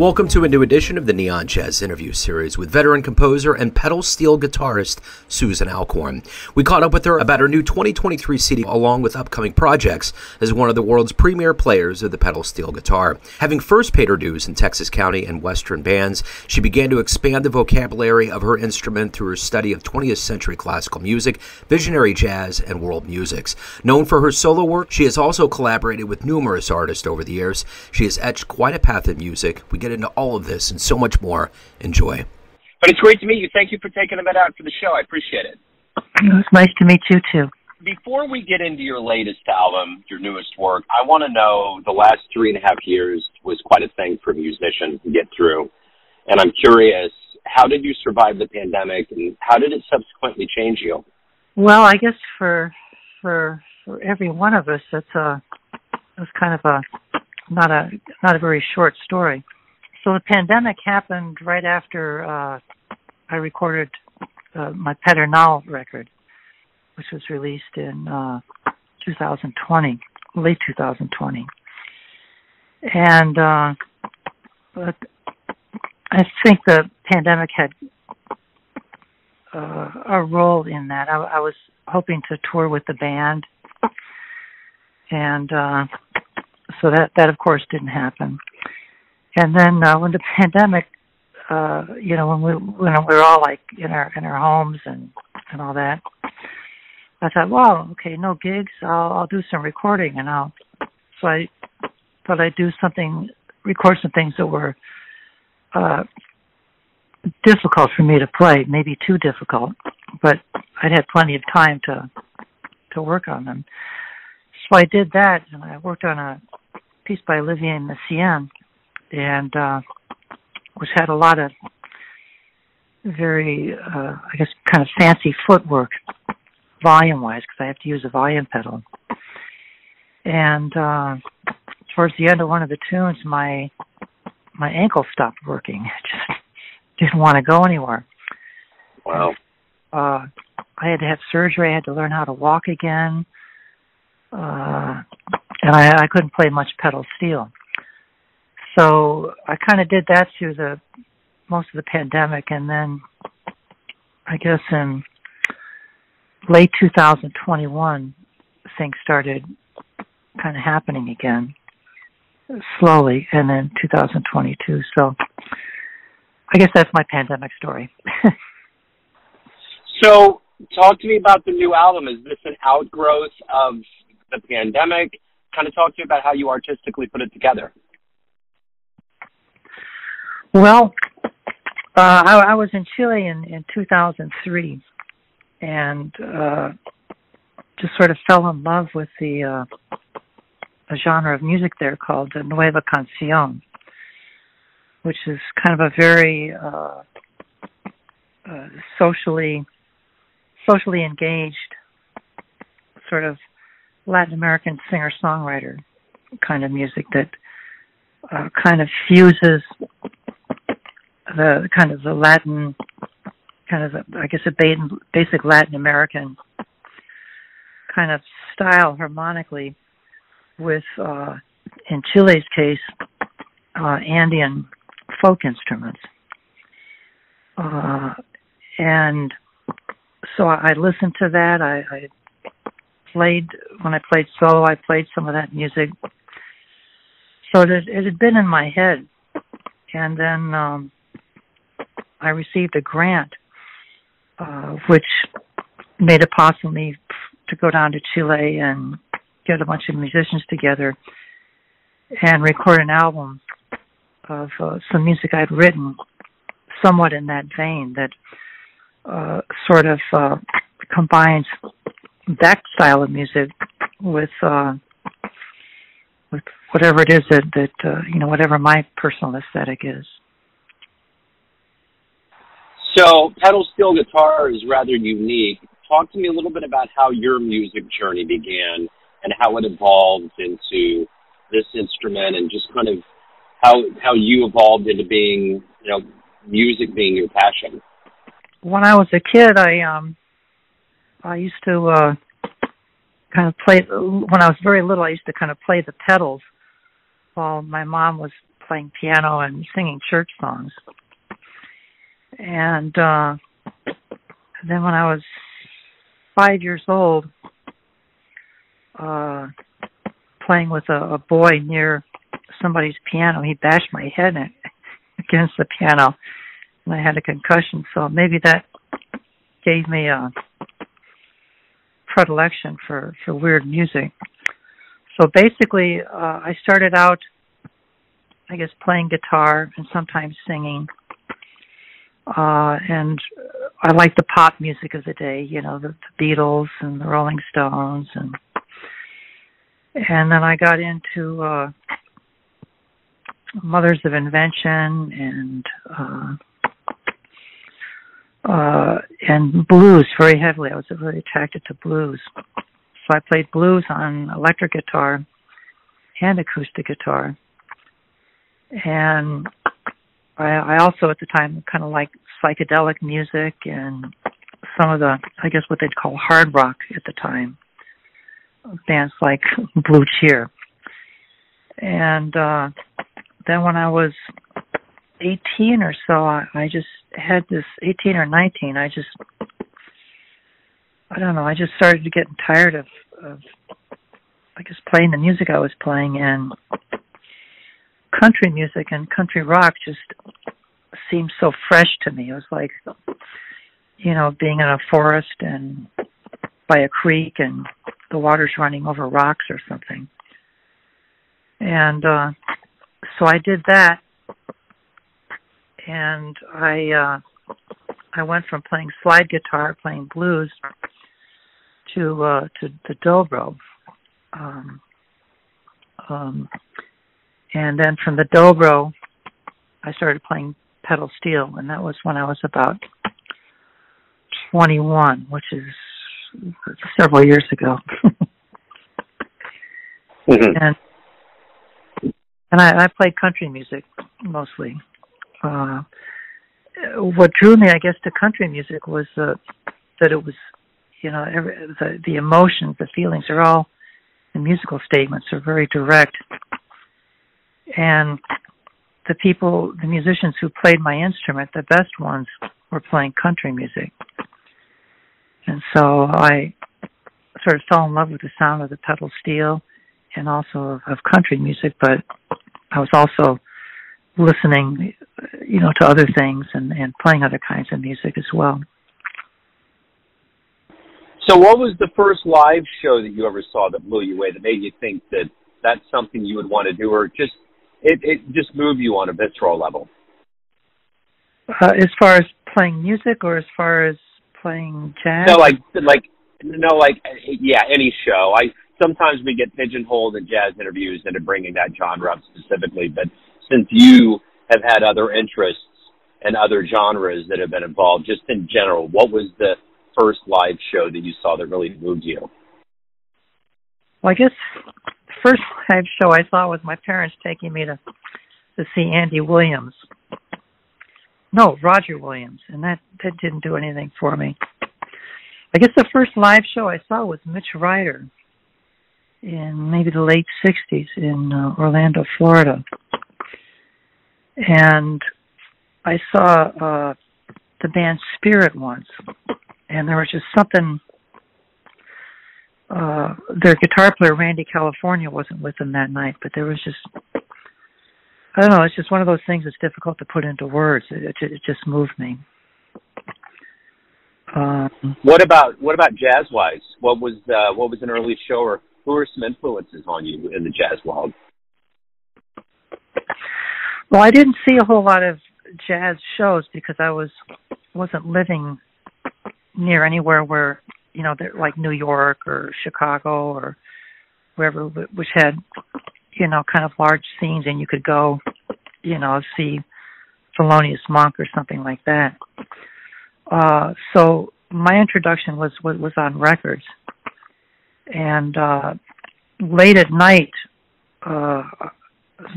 Welcome to a new edition of the Neon Jazz interview series with veteran composer and pedal steel guitarist Susan Alcorn. We caught up with her about her new 2023 CD along with upcoming projects as one of the world's premier players of the pedal steel guitar. Having first paid her dues in Texas County and Western bands, she began to expand the vocabulary of her instrument through her study of 20th century classical music, visionary jazz, and world musics. Known for her solo work, she has also collaborated with numerous artists over the years. She has etched quite a path in music. We get into all of this and so much more. Enjoy. But it's great to meet you. Thank you for taking a minute out for the show. I appreciate it. It's nice to meet you, too. Before we get into your latest album, your newest work, I want to know, the last 3.5 years was quite a thing for a musician to get through. And I'm curious, how did you survive the pandemic and how did it subsequently change you? Well, I guess for every one of us, it's kind of not a very short story. So the pandemic happened right after I recorded my Pedernal record, which was released in 2020, late 2020. And but I think the pandemic had a role in that. I was hoping to tour with the band, and so that of course didn't happen. And then when the pandemic, you know, when we were all like in our homes and all that, I thought, well, okay, no gigs, I'll do some recording, and so I thought I'd record some things that were difficult for me to play, maybe too difficult, but I'd had plenty of time to work on them. So I did that, and I worked on a piece by Olivier Messiaen, and which had a lot of very, I guess, kind of fancy footwork, volume-wise, because I have to use a volume pedal. And towards the end of one of the tunes, my ankle stopped working. I just didn't want to go anywhere. Wow. I had to have surgery. I had to learn how to walk again. And I couldn't play much pedal steel. So I kind of did that through most of the pandemic, and then I guess in late 2021, things started kind of happening again, slowly, and then 2022. So I guess that's my pandemic story. So talk to me about the new album. Is this an outgrowth of the pandemic? Kind of talk to me about how you artistically put it together. Well, I was in Chile in 2003, and just sort of fell in love with a genre of music there called Nueva Canción, which is kind of a very socially engaged sort of Latin American singer-songwriter kind of music that kind of fuses the kind of the Latin, kind of the, I guess a basic Latin American kind of style harmonically with, in Chile's case, Andean folk instruments. And so I listened to that. When I played solo, I played some of that music. So it had been in my head. And then I received a grant, which made it possible for me to go down to Chile and get a bunch of musicians together and record an album of some music I'd written somewhat in that vein that sort of combines that style of music with whatever it is that you know, whatever my personal aesthetic is. So pedal steel guitar is rather unique. Talk to me a little bit about how your music journey began and how it evolved into this instrument, and just kind of how you evolved into being, you know, music being your passion. When I was a kid, I used to kind of play. When I was very little, I used to kind of play the pedals while my mom was playing piano and singing church songs. And then when I was 5 years old, playing with a boy near somebody's piano, he bashed my head against the piano, and I had a concussion. So maybe that gave me a predilection for weird music. So basically, I started out, I guess, playing guitar and sometimes singing. And I liked the pop music of the day, you know, the Beatles and the Rolling Stones. And then I got into Mothers of Invention and blues very heavily. I was really attracted to blues. So I played blues on electric guitar and acoustic guitar. And I also, at the time, kind of liked psychedelic music and some of the, I guess, what they'd call hard rock at the time, bands like Blue Cheer. And then when I was 18 or so, I just had this, 18 or 19, I just started to get tired of I guess, playing the music I was playing, and country music and country rock just seemed so fresh to me. It was like, you know, being in a forest and by a creek and the water's running over rocks or something. And so I did that, and I went from playing slide guitar, playing blues, to the dobro, and then from the dobro, I started playing pedal steel, and that was when I was about 21, which is several years ago. Mm-hmm. And I played country music mostly. What drew me, I guess, to country music was that it was, you know, the emotions, the feelings are all, the musical statements are very direct. And the people, the musicians who played my instrument, the best ones, were playing country music. And so I sort of fell in love with the sound of the pedal steel and also of country music, but I was also listening, you know, to other things and playing other kinds of music as well. So what was the first live show that you ever saw that blew you away, that made you think that that's something you would want to do, or just it just moved you on a visceral level? As far as playing music, or as far as playing jazz? No, any show. Sometimes we get pigeonholed in jazz interviews into bringing that genre up specifically, but since you have had other interests and other genres that have been involved, just in general, what was the first live show that you saw that really moved you? Well, I guess the first live show I saw was my parents taking me to see Andy Williams. No, Roger Williams, and that didn't do anything for me. I guess the first live show I saw was Mitch Ryder in maybe the late 60s in Orlando, Florida. And I saw the band Spirit once, and there was just something. Their guitar player, Randy California, wasn't with them that night, but there was just, I don't know, it's just one of those things that's difficult to put into words. It just moved me. What about jazz-wise? What was an early show, or who were some influences on you in the jazz world? Well, I didn't see a whole lot of jazz shows because I wasn't living near anywhere where, you know, like New York or Chicago or wherever, which had, you know, kind of large scenes, and you could go, you know, see Thelonious Monk or something like that. So my introduction was on records, and late at night,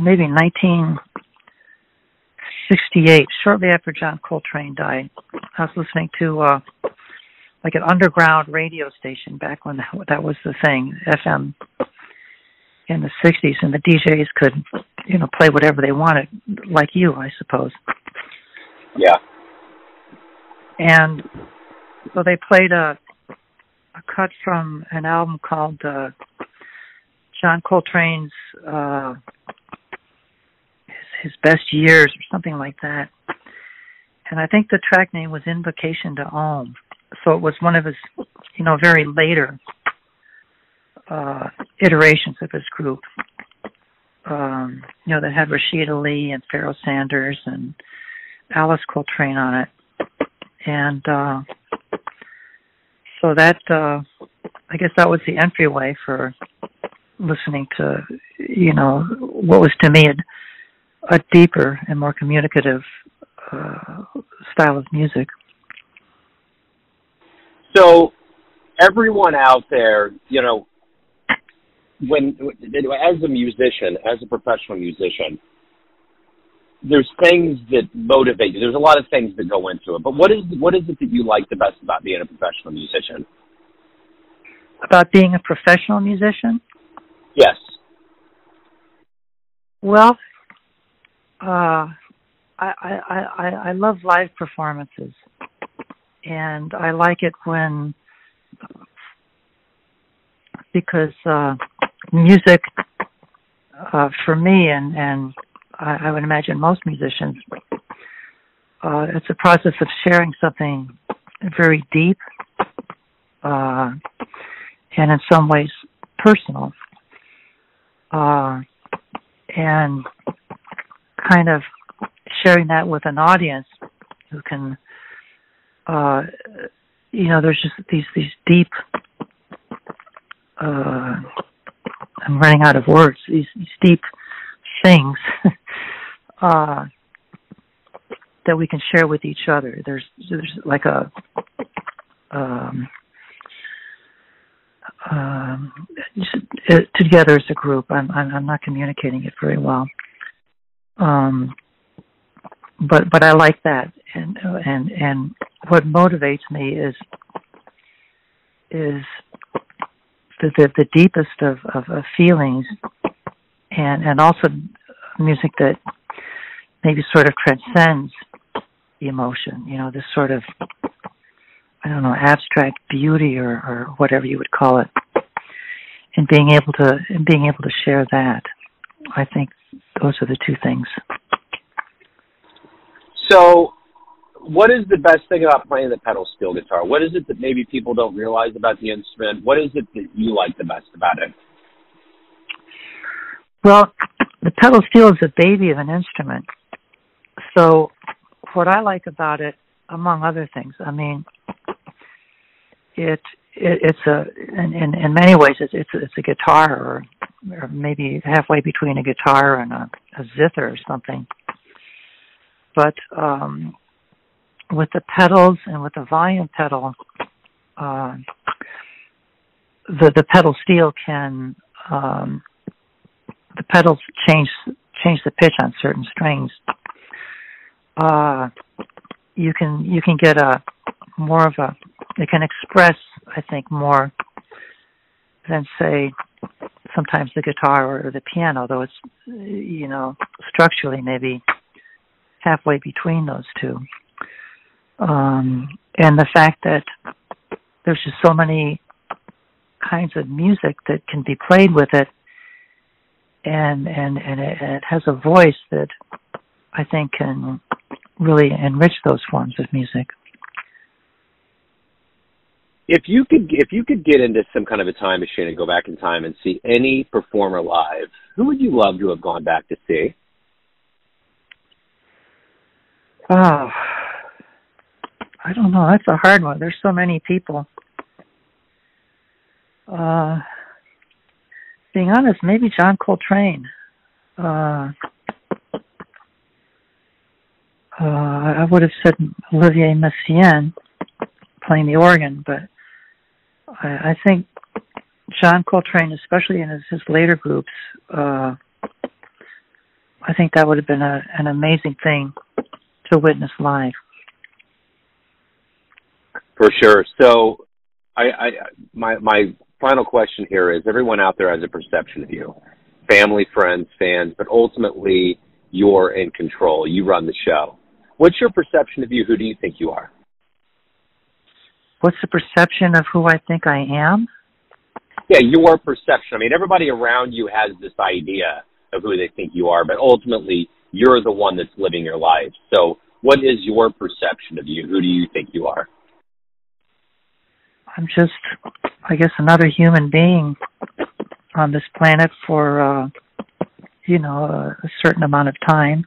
maybe 1968, shortly after John Coltrane died, I was listening to like an underground radio station back when that was the thing, FM in the 60s, and the DJs could you know, play whatever they wanted, like you, I suppose. Yeah. And so they played a cut from an album called John Coltrane's his Best Years or something like that. And I think the track name was Invocation to Om. So it was one of his, you know, very later iterations of his group. You know, that had Rashid Ali and Pharaoh Sanders and Alice Coltrane on it. And so that, I guess that was the entryway for listening to, you know, what was to me a deeper and more communicative style of music. So everyone out there, you know, when as a musician, as a professional musician, there's things that motivate you. There's a lot of things that go into it. But what is it that you like the best about being a professional musician? About being a professional musician? Yes. Well, I love live performances, and I like it when because music for me and I would imagine most musicians, it's a process of sharing something very deep and in some ways personal and kind of sharing that with an audience who can, you know, there's just these deep, I'm running out of words, these deep things that we can share with each other. There's like a together as a group. I'm not communicating it very well, but I like that. And what motivates me is the deepest of feelings. And also music that maybe sort of transcends the emotion, you know, this sort of, I don't know, abstract beauty or whatever you would call it, and being able to share that. I think those are the two things. So what is the best thing about playing the pedal steel guitar? What is it that maybe people don't realize about the instrument? What is it that you like the best about it? Well, the pedal steel is a baby of an instrument. So what I like about it, among other things, I mean, it's in many ways it's a guitar or maybe halfway between a guitar and a zither or something. But with the pedals and with the volume pedal, the pedal steel can. The pedals change the pitch on certain strings. You can get a more of a. It can express, I think, more than say sometimes the guitar or the piano. Though it's, you know, structurally maybe halfway between those two. And the fact that there's just so many kinds of music that can be played with it. And it has a voice that I think can really enrich those forms of music. If you could get into some kind of a time machine and go back in time and see any performer live, who would you love to have gone back to see? Oh, I don't know. That's a hard one. There's so many people. Being honest, maybe John Coltrane. I would have said Olivier Messiaen playing the organ, but I think John Coltrane, especially in his later groups, I think that would have been an amazing thing to witness live. For sure. So, my final question here is, everyone out there has a perception of you. family, friends, fans, but ultimately you're in control. You run the show. What's your perception of you? Who do you think you are? What's the perception of who I think I am? Yeah, your perception. I mean, everybody around you has this idea of who they think you are, but ultimately you're the one that's living your life. So what is your perception of you? Who do you think you are? I'm just, I guess, another human being on this planet for, you know, a certain amount of time.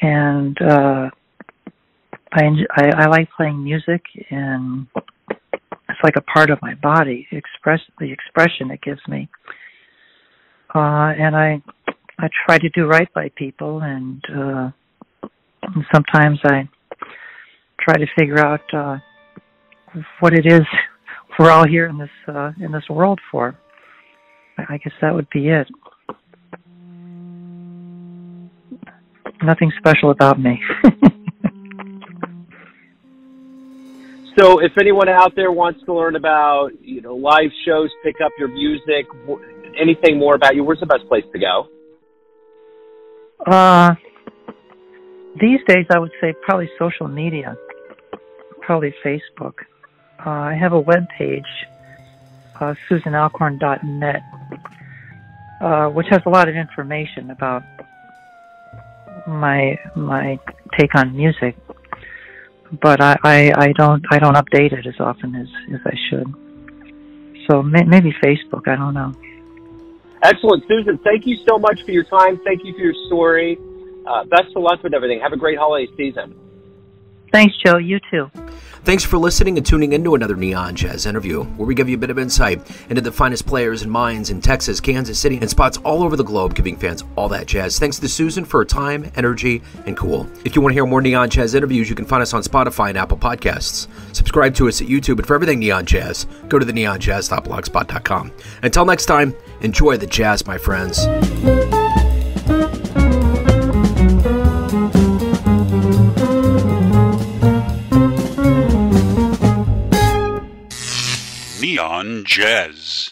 And I like playing music, and it's like a part of my body, the expression it gives me. And I try to do right by people, and sometimes I try to figure out what it is we're all here in this world for. I guess that would be it. Nothing special about me. So if anyone out there wants to learn about, you know, live shows, pick up your music, anything more about you, where's the best place to go? These days I would say probably social media, probably Facebook. I have a webpage, SusanAlcorn.net, which has a lot of information about my take on music, but I don't update it as often as I should. So maybe Facebook, I don't know. Excellent, Susan. Thank you so much for your time. Thank you for your story. Best of luck with everything. Have a great holiday season. Thanks, Joe. You too. Thanks for listening and tuning in to another Neon Jazz interview, where we give you a bit of insight into the finest players and minds in Texas, Kansas City, and spots all over the globe, giving fans all that jazz. Thanks to Susan for her time, energy, and cool. If you want to hear more Neon Jazz interviews, you can find us on Spotify and Apple Podcasts. Subscribe to us at YouTube, and for everything Neon Jazz, go to theneonjazz.blogspot.com. Until next time, enjoy the jazz, my friends. Neon Jazz.